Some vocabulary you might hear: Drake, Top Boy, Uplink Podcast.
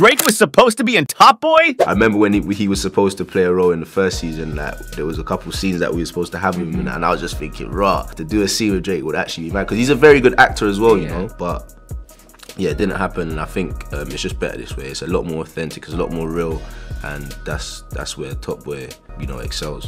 Drake was supposed to be in Top Boy? I remember when he was supposed to play a role in the first season, like there was a couple scenes that we were supposed to have him in, and I was just thinking, rah, to do a scene with Drake would actually be mad, because he's a very good actor as well, you know, but yeah, it didn't happen, and I think it's just better this way. It's a lot more authentic, it's a lot more real, and that's where Top Boy, you know, excels.